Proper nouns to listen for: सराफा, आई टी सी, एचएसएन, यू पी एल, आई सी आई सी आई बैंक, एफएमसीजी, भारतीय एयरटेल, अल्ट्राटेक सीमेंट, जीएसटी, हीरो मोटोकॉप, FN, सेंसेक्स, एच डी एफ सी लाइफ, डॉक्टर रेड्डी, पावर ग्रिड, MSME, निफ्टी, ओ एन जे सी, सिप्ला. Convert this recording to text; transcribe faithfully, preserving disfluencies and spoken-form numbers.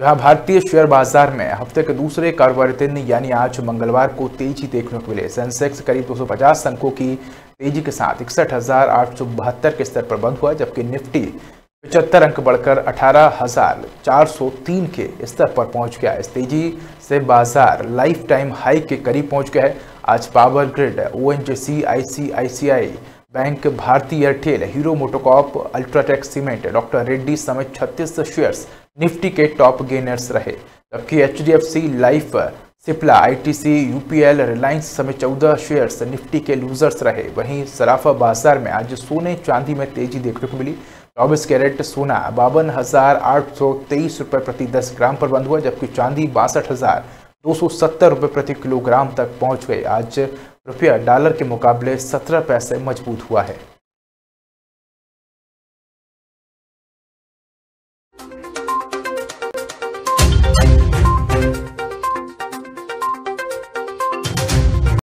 जहां भारतीय शेयर बाजार में हफ्ते के दूसरे कारोबारी दिन यानी आज मंगलवार को तेजी देखने को मिले। सेंसेक्स करीब दो सौ पचास अंकों की तेजी के साथ इकसठ हजार आठ सौ बहत्तर के स्तर पर बंद हुआ, जबकि निफ्टी पचहत्तर अंक बढ़कर अठारह हजार चार सौ तीन के स्तर पर पहुंच गया। इस तेजी से बाजार लाइफ टाइम हाई के करीब पहुंच गया है। आज पावर ग्रिड, ओ एन जे सी, आई सी आई सी आई बैंक, भारतीय एयरटेल, हीरो मोटोकॉप, अल्ट्राटेक सीमेंट, डॉक्टर रेड्डी समेत छत्तीस शेयर्स निफ्टी के टॉप गेनर्स रहे, जबकि एच डी एफ सी लाइफ, सिप्ला, आई टी सी, यू पी एल, Reliance समेत चौदह shares निफ्टी के losers रहे। वहीं सराफा बाजार में आज सोने चांदी में तेजी देखने को मिली। चौबीस कैरेट सोना बावन हजार आठ सौ तेईस रुपये प्रति दस ग्राम पर बंद हुआ, जबकि चांदी बासठ हजार दो सौ सत्तर रुपये प्रति किलोग्राम तक पहुँच गए। आज रुपया डॉलर के मुकाबले सत्रह पैसे मजबूत हुआ है।